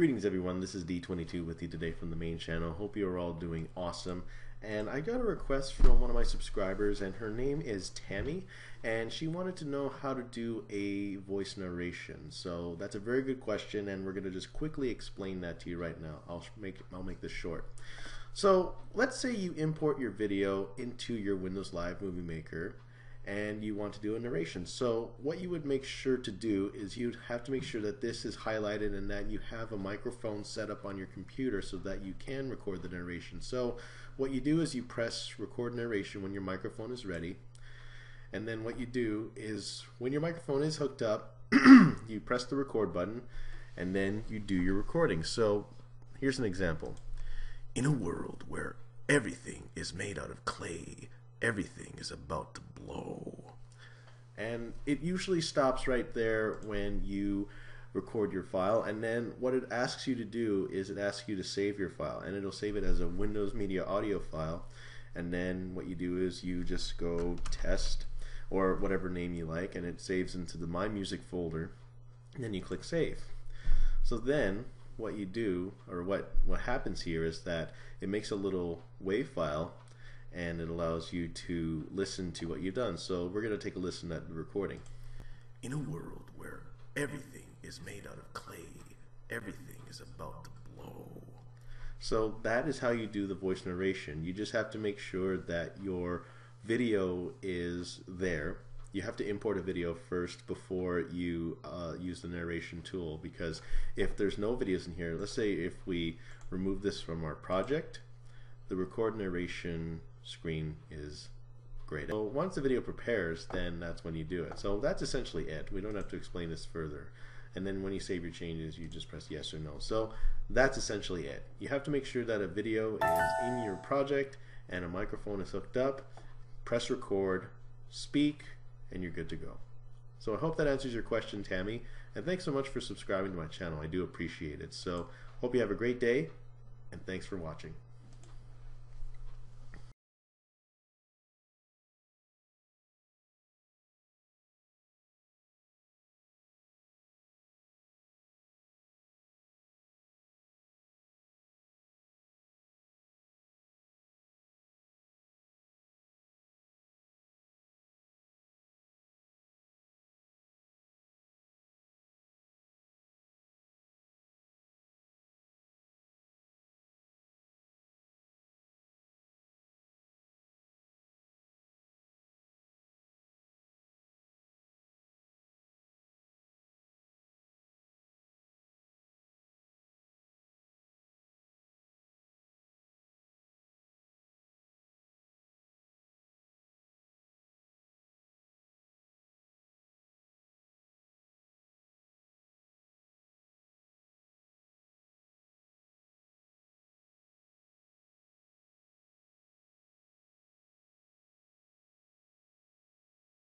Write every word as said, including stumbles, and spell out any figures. Greetings everyone, this is D twenty-two with you today from the main channel. Hope you're all doing awesome. And I got a request from one of my subscribers, and her name is Tammy, and she wanted to know how to do a voice narration. So that's a very good question, and we're going to just quickly explain that to you right now. I'll make, I'll make this short. So let's say you import your video into your Windows Live Movie Maker, and you want to do a narration. So what you would make sure to do is you'd have to make sure that this is highlighted and that you have a microphone set up on your computer so that you can record the narration. So what you do is you press record narration when your microphone is ready, and then what you do is when your microphone is hooked up you press the record button and then you do your recording. So here's an example. In a world where everything is made out of clay, everything is about to blow. And it usually stops right there when you record your file, and then what it asks you to do is it asks you to save your file, and it'll save it as a Windows Media Audio file. And then what you do is you just go test or whatever name you like, and it saves into the My Music folder, and then you click save. So then what you do, or what what happens here, is that it makes a little WAV file, and it allows you to listen to what you've done. So we're going to take a listen at the recording. In a world where everything is made out of clay, everything is about to blow. So that is how you do the voice narration. You just have to make sure that your video is there. You have to import a video first before you uh, use the narration tool, because if there's no videos in here, let's say if we remove this from our project, the record narration screen is great. So once the video prepares, then that's when you do it. So that's essentially it. We don't have to explain this further. And then when you save your changes, you just press yes or no. So that's essentially it. You have to make sure that a video is in your project and a microphone is hooked up. Press record, speak, and you're good to go. So I hope that answers your question, Tammy, and thanks so much for subscribing to my channel. I do appreciate it. So hope you have a great day, and thanks for watching.